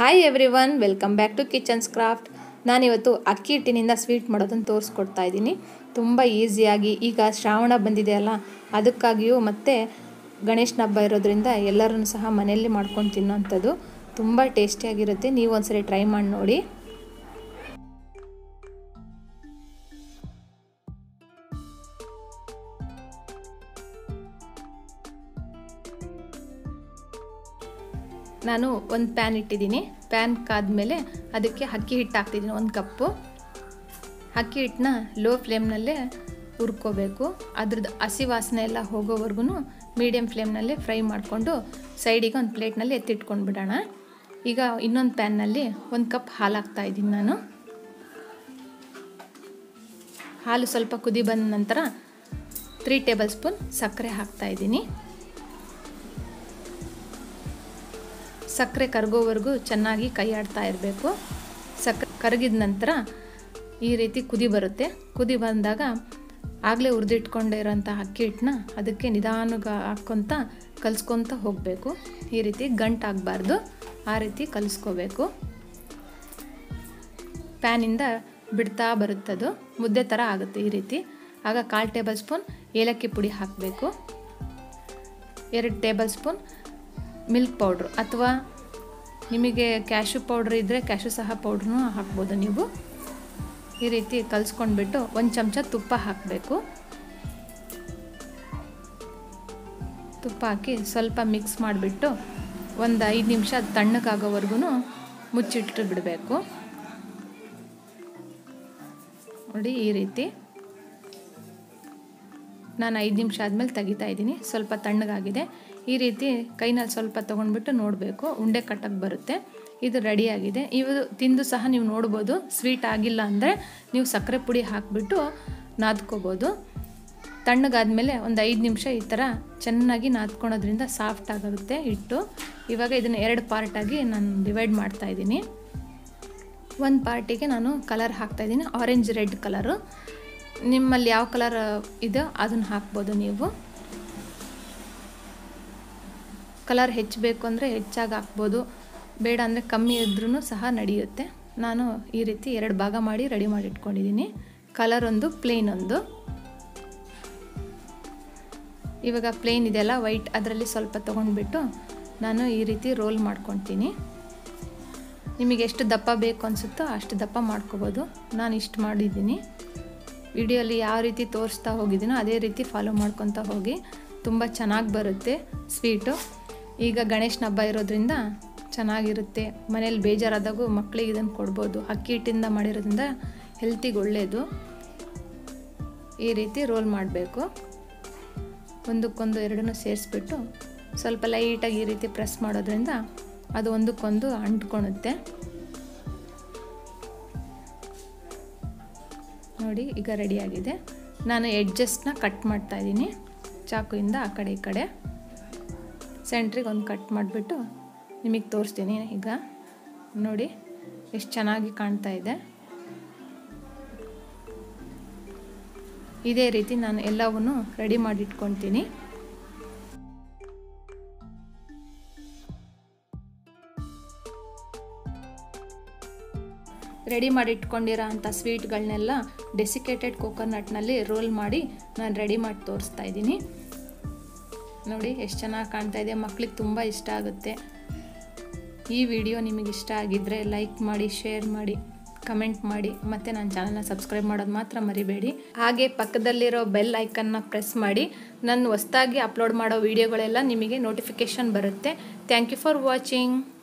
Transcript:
Hi everyone, welcome back to kitchens craft. ನಾನಿವತ್ತು ಅಕ್ಕಿ ಹಿಟ್ಟಿನಿಂದ ಸ್ವೀಟ್ ಮಾಡೋದನ್ನು ತೋರಿಸ್ಕೊಡ್ತಾ ಇದ್ದೀನಿ. ತುಂಬ ಈಸಿಯಾಗಿ, ಈಗ ಶ್ರಾವಣ ಬಂದಿದೆಯಲ್ಲ, ಅದಕ್ಕಾಗಿಯೂ ಮತ್ತು ಗಣೇಶನ ಹಬ್ಬ ಇರೋದ್ರಿಂದ ಎಲ್ಲರೂ ಸಹ ಮನೆಯಲ್ಲಿ ಮಾಡ್ಕೊಂಡು ತಿನ್ನೋವಂಥದ್ದು. ತುಂಬ ಟೇಸ್ಟಿಯಾಗಿರುತ್ತೆ, ನೀವು ಒಂದ್ಸರಿ ಟ್ರೈ ಮಾಡಿ ನೋಡಿ. ನಾನು ಒಂದು ಪ್ಯಾನ್ ಇಟ್ಟಿದ್ದೀನಿ. ಪ್ಯಾನ್ ಕಾದ್ಮೇಲೆ ಅದಕ್ಕೆ ಅಕ್ಕಿ ಹಿಟ್ಟು ಹಾಕ್ತಿದ್ದೀನಿ. ಒಂದು ಕಪ್ಪು ಅಕ್ಕಿ ಹಿಟ್ಟನ್ನ ಲೋ ಫ್ಲೇಮ್ನಲ್ಲೇ ಹುರ್ಕೋಬೇಕು. ಅದ್ರದ್ದು ಹಸಿ ವಾಸನೆ ಎಲ್ಲ ಹೋಗೋವರೆಗೂ ಮೀಡಿಯಮ್ ಫ್ಲೇಮ್ನಲ್ಲೇ ಫ್ರೈ ಮಾಡಿಕೊಂಡು ಸೈಡಿಗೆ ಒಂದು ಪ್ಲೇಟ್ನಲ್ಲಿ ಎತ್ತಿಟ್ಕೊಂಡು ಬಿಡೋಣ. ಈಗ ಇನ್ನೊಂದು ಪ್ಯಾನ್ನಲ್ಲಿ ಒಂದು ಕಪ್ ಹಾಲು ಹಾಕ್ತಾಯಿದ್ದೀನಿ. ನಾನು ಹಾಲು ಸ್ವಲ್ಪ ಕುದಿ ಬಂದ ನಂತರ 3 ಟೇಬಲ್ ಸ್ಪೂನ್ ಸಕ್ಕರೆ ಹಾಕ್ತಾಯಿದ್ದೀನಿ. ಸಕ್ಕರೆ ಕರಗೋವರೆಗೂ ಚೆನ್ನಾಗಿ ಕೈ ಆಡ್ತಾ ಇರಬೇಕು. ಸಕ್ಕರೆ ಕರಗಿದ ನಂತರ ಈ ರೀತಿ ಕುದಿ ಬರುತ್ತೆ. ಕುದಿ ಬಂದಾಗ ಆಗಲೇ ಹುರಿದಿಟ್ಕೊಂಡಿರೋಂಥ ಅಕ್ಕಿ ಹಿಟ್ಟನ್ನ ಅದಕ್ಕೆ ನಿಧಾನಕ್ಕೆ ಹಾಕ್ಕೊತಾ ಕಲಿಸ್ಕೊತ ಹೋಗಬೇಕು. ಈ ರೀತಿ ಗಂಟಾಗಬಾರ್ದು, ಆ ರೀತಿ ಕಲಿಸ್ಕೋಬೇಕು. ಪ್ಯಾನಿಂದ ಬಿಡ್ತಾ ಬರುತ್ತದು, ಮುದ್ದೆ ಥರ ಆಗುತ್ತೆ ಈ ರೀತಿ. ಆಗ 1/4 ಟೇಬಲ್ ಸ್ಪೂನ್ ಏಲಕ್ಕಿ ಪುಡಿ ಹಾಕಬೇಕು. 2 ಟೇಬಲ್ ಸ್ಪೂನ್ ಮಿಲ್ಕ್ ಪೌಡ್ರು ಅಥವಾ ನಿಮಗೆ ಕ್ಯಾಶು ಪೌಡ್ರ್ ಇದ್ದರೆ ಕ್ಯಾಶು ಸಹ ಪೌಡ್ರನ್ನೂ ಹಾಕ್ಬೋದು ನೀವು. ಈ ರೀತಿ ಕಲಿಸ್ಕೊಂಡ್ಬಿಟ್ಟು 1 ಚಮಚ ತುಪ್ಪ ಹಾಕಬೇಕು. ತುಪ್ಪ ಹಾಕಿ ಸ್ವಲ್ಪ ಮಿಕ್ಸ್ ಮಾಡಿಬಿಟ್ಟು ಒಂದು 5 ನಿಮಿಷ ತಣ್ಣಗಾಗೋವರೆಗೂ ಮುಚ್ಚಿಟ್ಟು ಬಿಡಬೇಕು. ನೋಡಿ, ಈ ರೀತಿ ನಾನು 5 ನಿಮಿಷ ಆದಮೇಲೆ ತೆಗಿತಾ ಇದ್ದೀನಿ. ಸ್ವಲ್ಪ ತಣ್ಣಗಾಗಿದೆ. ಈ ರೀತಿ ಕೈನಲ್ಲಿ ಸ್ವಲ್ಪ ತೊಗೊಂಡ್ಬಿಟ್ಟು ನೋಡಬೇಕು, ಉಂಡೆ ಕಟ್ಟಕ್ಕೆ ಬರುತ್ತೆ. ಇದು ರೆಡಿಯಾಗಿದೆ. ಇವು ತಿಂದು ಸಹ ನೀವು ನೋಡ್ಬೋದು. ಸ್ವೀಟ್ ಆಗಿಲ್ಲ ಅಂದರೆ ನೀವು ಸಕ್ಕರೆ ಪುಡಿ ಹಾಕಿಬಿಟ್ಟು ನಾದ್ಕೋಬೋದು. ತಣ್ಣಗಾದಮೇಲೆ ಒಂದು 5 ನಿಮಿಷ ಈ ಥರ ಚೆನ್ನಾಗಿ ನಾದ್ಕೊಳೋದ್ರಿಂದ ಸಾಫ್ಟ್ ಆಗುತ್ತೆ ಹಿಟ್ಟು. ಇವಾಗ ಇದನ್ನು 2 ಪಾರ್ಟಾಗಿ ನಾನು ಡಿವೈಡ್ ಮಾಡ್ತಾಯಿದ್ದೀನಿ. ಒಂದು ಪಾರ್ಟಿಗೆ ನಾನು ಕಲರ್ ಹಾಕ್ತಾಯಿದ್ದೀನಿ, ಆರೆಂಜ್ ರೆಡ್ ಕಲರು. ನಿಮ್ಮಲ್ಲಿ ಯಾವ ಕಲರ್ ಇದೆಯೋ ಅದನ್ನು ಹಾಕ್ಬೋದು ನೀವು. ಕಲರ್ ಹೆಚ್ಚಬೇಕು ಅಂದರೆ ಹೆಚ್ಚಾಗಿ ಹಾಕ್ಬೋದು, ಬೇಡ ಅಂದರೆ ಕಮ್ಮಿ ಇದ್ರೂ ಸಹ ನಡೆಯುತ್ತೆ. ನಾನು ಈ ರೀತಿ 2 ಭಾಗ ಮಾಡಿ ರೆಡಿ ಮಾಡಿ ಇಟ್ಕೊಂಡಿದ್ದೀನಿ. ಕಲರ್ ಒಂದು, ಪ್ಲೇನ್ ಒಂದು. ಇವಾಗ ಪ್ಲೇನ್ ಇದೆಯಲ್ಲ ವೈಟ್, ಅದರಲ್ಲಿ ಸ್ವಲ್ಪ ತೊಗೊಂಡ್ಬಿಟ್ಟು ನಾನು ಈ ರೀತಿ ರೋಲ್ ಮಾಡ್ಕೊತೀನಿ. ನಿಮಗೆ ಎಷ್ಟು ದಪ್ಪ ಬೇಕು ಅನಿಸುತ್ತೋ ಅಷ್ಟು ದಪ್ಪ ಮಾಡ್ಕೋಬೋದು. ನಾನು ಇಷ್ಟು ಮಾಡಿದ್ದೀನಿ. ವಿಡಿಯೋಲಿ ಯಾವ ರೀತಿ ತೋರಿಸ್ತಾ ಹೋಗಿದ್ದೀನೋ ಅದೇ ರೀತಿ ಫಾಲೋ ಮಾಡ್ಕೊತಾ ಹೋಗಿ, ತುಂಬ ಚೆನ್ನಾಗಿ ಬರುತ್ತೆ ಸ್ವೀಟು. ಈಗ ಗಣೇಶನ ಹಬ್ಬ ಇರೋದ್ರಿಂದ ಚೆನ್ನಾಗಿರುತ್ತೆ. ಮನೇಲಿ ಬೇಜಾರಾದಾಗೂ ಮಕ್ಕಳಿಗೆ ಇದನ್ನು ಕೊಡ್ಬೋದು. ಅಕ್ಕಿ ಹಿಟ್ಟಿಂದ ಮಾಡಿರೋದ್ರಿಂದ ಹೆಲ್ತಿಗೆ ಒಳ್ಳೆಯದು. ಈ ರೀತಿ ರೋಲ್ ಮಾಡಬೇಕು. ಒಂದಕ್ಕೊಂದು ಎರಡನ್ನೂ ಸೇರಿಸ್ಬಿಟ್ಟು ಸ್ವಲ್ಪ ಲೈಟಾಗಿ ಈ ರೀತಿ ಪ್ರೆಸ್ ಮಾಡೋದ್ರಿಂದ ಅದು ಒಂದಕ್ಕೊಂದು ಅಂಟ್ಕೊಳುತ್ತೆ. ನೋಡಿ, ಈಗ ರೆಡಿಯಾಗಿದೆ. ನಾನು ಎಡ್ಜಸ್ಟ್ನ ಕಟ್ ಮಾಡ್ತಾಯಿದ್ದೀನಿ ಚಾಕುವಿಂದ. ಆ ಕಡೆ ಈ ಕಡೆ ಸೆಂಟ್ರಿಗೆ ಒಂದು ಕಟ್ ಮಾಡಿಬಿಟ್ಟು ನಿಮಗೆ ತೋರಿಸ್ತೀನಿ. ಈಗ ನೋಡಿ ಎಷ್ಟು ಚೆನ್ನಾಗಿ ಕಾಣ್ತಾ ಇದೆ. ಇದೇ ರೀತಿ ನಾನು ಎಲ್ಲವನ್ನೂ ರೆಡಿ ಮಾಡಿ ಇಟ್ಕೊತೀನಿ. ರೆಡಿ ಮಾಡಿ ಇಟ್ಕೊಂಡಿರೋ ಅಂಥ ಸ್ವೀಟ್ಗಳನ್ನೆಲ್ಲ ಡೆಸಿಕೇಟೆಡ್ ಕೋಕೋನಟ್ನಲ್ಲಿ ರೋಲ್ ಮಾಡಿ ನಾನು ರೆಡಿ ಮಾಡಿ ತೋರಿಸ್ತಾ ಇದ್ದೀನಿ. ನೋಡಿ ಎಷ್ಟು ಚೆನ್ನಾಗಿ ಕಾಣ್ತಾ ಇದೆ. ಮಕ್ಕಳಿಗೆ ತುಂಬ ಇಷ್ಟ ಆಗುತ್ತೆ. ಈ ವಿಡಿಯೋ ನಿಮಗೆ ಇಷ್ಟ ಆಗಿದ್ದರೆ ಲೈಕ್ ಮಾಡಿ, ಶೇರ್ ಮಾಡಿ, ಕಮೆಂಟ್ ಮಾಡಿ. ಮತ್ತು ನನ್ನ ಚಾನಲ್ನ ಸಬ್ಸ್ಕ್ರೈಬ್ ಮಾಡೋದು ಮಾತ್ರ ಮರಿಬೇಡಿ. ಹಾಗೆ ಪಕ್ಕದಲ್ಲಿರೋ ಬೆಲ್ ಐಕನ್ನ ಪ್ರೆಸ್ ಮಾಡಿ. ನಾನು ಹೊಸದಾಗಿ ಅಪ್ಲೋಡ್ ಮಾಡೋ ವೀಡಿಯೋಗಳೆಲ್ಲ ನಿಮಗೆ ನೋಟಿಫಿಕೇಷನ್ ಬರುತ್ತೆ. Thank you for watching.